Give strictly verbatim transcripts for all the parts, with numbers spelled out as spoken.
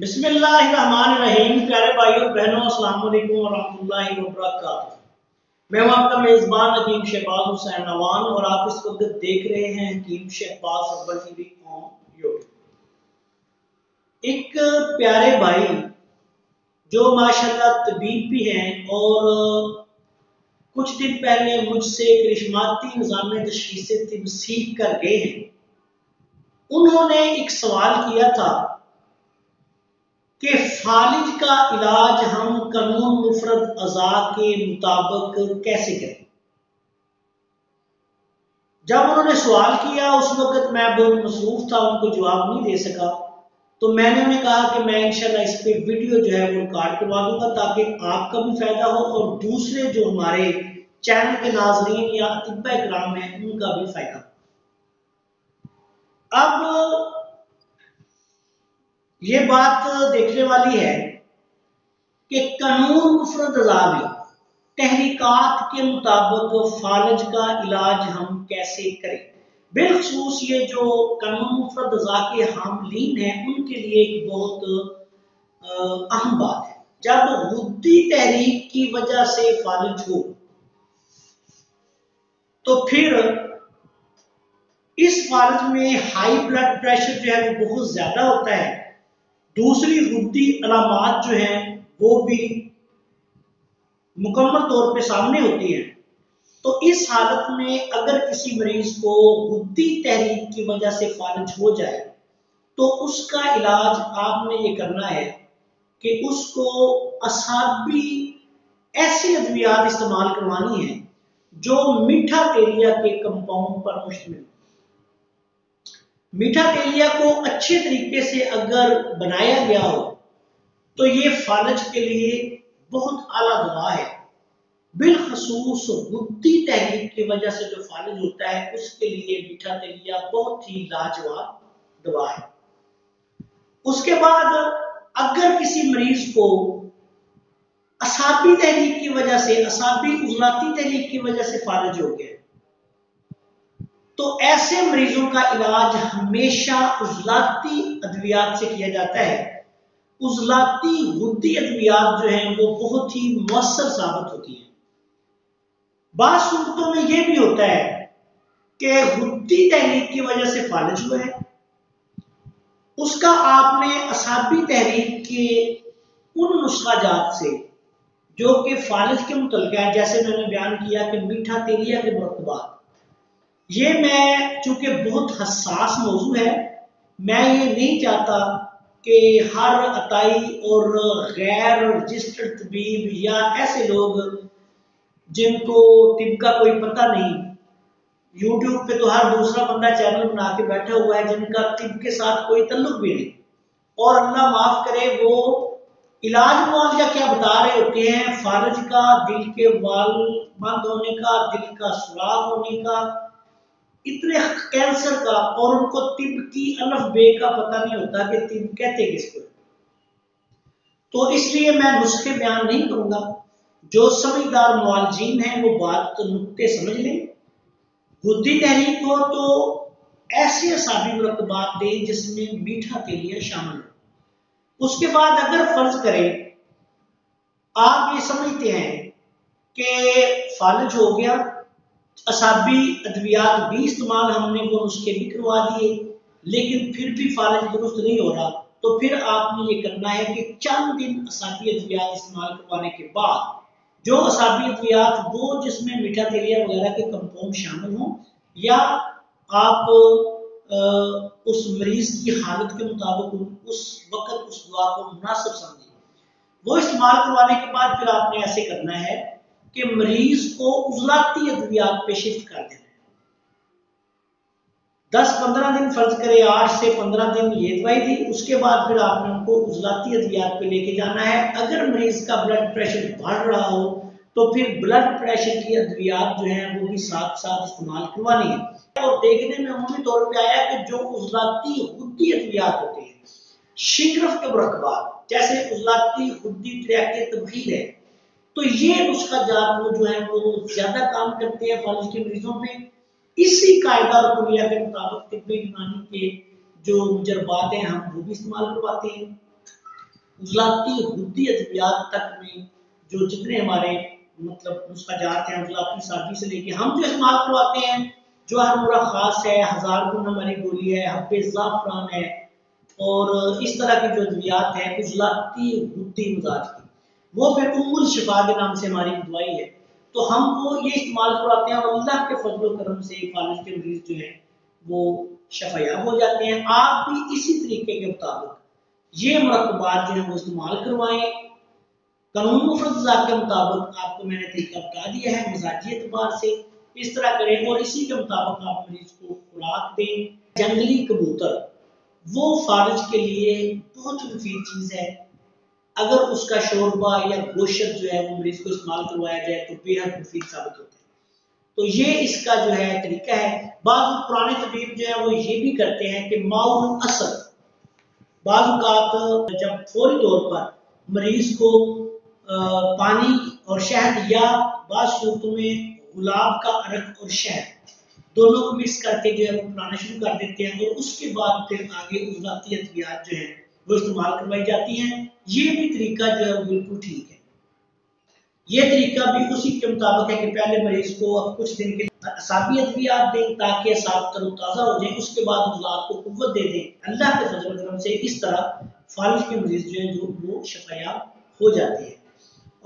बिस्मिल्लाहिर्रहमानिर्रहीम। प्यारे भाइयों बहनों, अस्सलाम वालेकुम वरहमतुल्लाहि वबरकातुहू। मैं हूं आपका मेज़बान हकीम शहबाज हुसैन नवान और आप इस वक्त देख रहे हैं हकीम शहबाज अब्बल टीवी ऑन यूट्यूब। एक प्यारे भाई जो माशाल्लाह तबीब भी हैं और कुछ दिन पहले मुझसे कृष्माती निजाम ए तशखीस तिब सीख कर गए हैं, उन्होंने एक सवाल किया था कि फालिज का इलाज हम कानून मुफरद अज़ा के मुताबिक कैसे करें। जब उन्होंने सवाल किया उस वक्त मैं बहुत मसरूफ था, उनको जवाब नहीं दे सका, तो मैंने उन्हें कहा कि मैं इंशाल्लाह इस पर वीडियो जो है वो रिकॉर्ड करवा दूंगा ताकि आपका भी फायदा हो और दूसरे जो हमारे चैनल के नाजरीन या अतिबा इकराम हैं उनका भी फायदा हो। अब ये बात देखने वाली है कि कानून मुफरद अज़ा में तहरीकात के मुताबिक फालज का इलाज हम कैसे करें। बिलखसूस ये जो कानून मुफरद अज़ा के हामलीन हैं उनके लिए एक बहुत अहम बात है। जब गुद्दी तहरीक की वजह से फालज हो तो फिर इस फालज में हाई ब्लड प्रेशर जो है वो बहुत ज्यादा होता है, दूसरी गुद्दी अलामात जो हैं वो भी मुकम्मल तौर पे सामने होती हैं। तो इस हालत में अगर किसी मरीज को गुद्दी तहरीक की वजह से फालिज हो जाए तो उसका इलाज आपने ये करना है कि उसको असाबी ऐसी अद्वियात इस्तेमाल करवानी है जो मीठा तेलिया के कंपाउंड पर मुश्तमिल। मीठा तेलिया को अच्छे तरीके से अगर बनाया गया हो तो ये फालज के लिए बहुत आला दवा है। बिलखसूस गुद्दी तहरीक की वजह से जो फालज होता है उसके लिए मीठा तेलिया बहुत ही लाजवाब दवा है। उसके बाद अगर किसी मरीज को असाबी तहरीक की वजह से, असाबी उजलाती तहरीक की वजह से फालज हो गया तो ऐसे मरीजों का इलाज हमेशा उजलाती अद्वियात से किया जाता है। उजलाती गुद्दी अद्वियात जो हैं वो बहुत ही मौसर साबित होती हैं। बाद सूरतों में ये भी होता है कि गुद्दी तहरीक की वजह से फालिज हुआ है, उसका आपने असाबी तहरीक के उन नुस्खाजात से जो कि फालिज के मुतल्लिक़ है, जैसे मैंने बयान किया कि मीठा तेलिया के मुरतबात, ये मैं चूंकि बहुत हसास मौजू है, मैं ये नहीं चाहता कि हर अताई और गैर रजिस्टर्ड तबीब या ऐसे लोग जिनको तिब का कोई पता नहीं, यूट्यूब पे तो हर दूसरा बंदा चैनल बना के बैठा हुआ है जिनका तिब के साथ कोई तल्लुक भी नहीं, और अल्लाह माफ़ करे वो इलाज मुआवजा क्या बता रहे होते हैं। फालज का, दिल के वाल बंद होने का, दिल का सुराख होने का, इतने कैंसर का, और उनको तिब की अलफ बे का पता नहीं होता कि तिब कहते किसको। तो इसलिए मैं नुस्खे बयान नहीं करूंगा, जो समझदार मुआलजीन हैं वो बात नुक्ते समझ लें। गुद्दी तहरीक हो तो ऐसे असाबी मुरतबात दें जिसमें मीठा तेलिया शामिल हो। उसके बाद अगर फर्ज करें आप ये समझते हैं कि फालिज हो गया, असाबी अद्वियात भी इस्तेमाल हमने वो नुस्खे भी करवा दिए लेकिन फिर भी फालिज दुरुस्त नहीं हो रहा, तो फिर आपने ये करना है कि चंद दिन असाबी अद्वियात इस्तेमाल करवाने के बाद जो असाबी अद्वियात वो जिसमें मीठा तेलिया वगैरह के कंपाउंड शामिल हों या आप आ, उस मरीज की हालत के मुताबिक उस वक़्त उस दवा को मुनासिब समझें वो इस्तेमाल करवाने के बाद फिर आपने ऐसे करना है कि मरीज को उजलाती अद्वियात पे शिफ्ट कर देना है। दस पंद्रह दिन फर्ज करें, आठ से पंद्रह दिन ये दवाई दी, उसके बाद फिर आपने उनको उजलाती अद्वियात पे लेके जाना है। अगर मरीज का ब्लड प्रेशर बढ़ रहा हो तो फिर ब्लड प्रेशर की अद्वियात जो है वो भी साथ साथ इस्तेमाल करवानी है। और देखने में अमूमी तौर पर आया कि जो उजलाती गुद्दी अद्वियात होती है शिकरफ के मुरकबात, जैसे उजलाती गुद्दी त्रियाके तबखीर है, तो ये नुस्खा जात वो जो है वो ज्यादा काम करते हैं फालिज के मरीजों पे। इसी कायदा और कुलिया के मुताबिक तिब्बे यूनानी के जो मुजरबात हैं हम वो भी इस्तेमाल करवाते हैं। उजलाती हुदी अद्वियात तक में जो जितने हमारे मतलब नुस्खा जात हैं, उजलाती सादी से लेके हम जो इस्तेमाल करवाते हैं, जो हमारा खास है, हज़ार गुना हमारी गोली है, हब्बे ज़ाफ़रान है, और इस तरह की जो अद्वियात हैं उजलाती हुदी मिजाज की, वो फिर उम्मुल शिफा के नाम से हमारी दवाई है। तो हम वो ये इस्तेमाल करवाते हैं और अल्लाह के फजल करम से कॉलेज के मरीज जो हैं वो शफायाब हो जाते हैं। आप भी इसी तरीके के मुताबिक ये मरकबात जो है वो इस्तेमाल करवाएँ। कानून मुफरद आज़ा के मुताबिक आपको मैंने तरीका बता दिया है, मिजाजी एतबार से इस तरह करें और इसी के मुताबिक आप मरीज को खुराक दें। जंगली कबूतर वो फारिज के लिए बहुत मुफीद चीज़ है। अगर उसका शोरबा या गोश्त जो है वो मरीज को इस्तेमाल करवाया जाए तो बेहद मुफीद साबित होता है। तो ये इसका जो है तरीका है। बाद पुराने तबीब जो है वो ये भी करते हैं कि माउल असर बाद जब फौरी तौर पर मरीज को पानी और शहद या बाद सूरतों में गुलाब का अरक और शहद दोनों को मिक्स करके जो है वो पिलाना शुरू कर देते हैं और उसके बाद फिर आगे उजलाती अद्वियात जो है वो इस्तेमाल करवाई जाती हैं। ये भी तरीका जो है बिल्कुल ठीक है। ये तरीका भी उसी के मुताबिक है कि पहले मरीज को अब कुछ दिन के लिए असाबियत भी आप दें ताकि असाब तरोताज़ा हो जाए, उसके बाद उजलात को कुव्वत दे दें। अल्लाह के फजल करम से इस तरह फालिज के मरीज जो है जो वो शफायाब हो जाते हैं।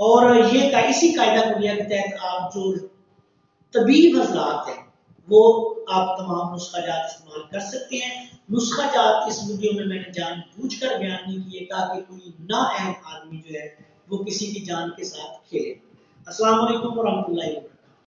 और ये का इसी कायदा कुलिया के तहत आप जो तबीब हजरात हैं वो आप तमाम नुस्खा जात इस्तेमाल कर सकते हैं। नुस्खा जात इस वीडियो में मैंने जानबूझकर बयान नहीं किए ताकि कोई ना अहम आदमी जो है वो किसी की जान के साथ खेले। अस्सलाम वालेकुम व रहमतुल्लाहि।